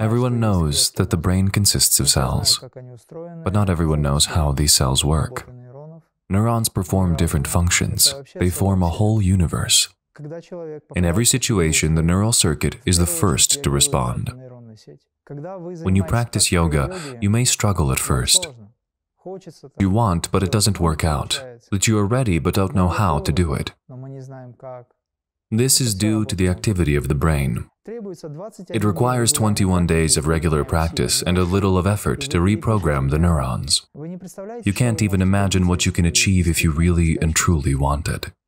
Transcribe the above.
Everyone knows that the brain consists of cells, but not everyone knows how these cells work. Neurons perform different functions. They form a whole universe. In every situation, the neural circuit is the first to respond. When you practice yoga, you may struggle at first. You want, but it doesn't work out. That you are ready, but don't know how to do it. This is due to the activity of the brain. It requires 21 days of regular practice and a little of effort to reprogram the neurons. You can't even imagine what you can achieve if you really and truly want it.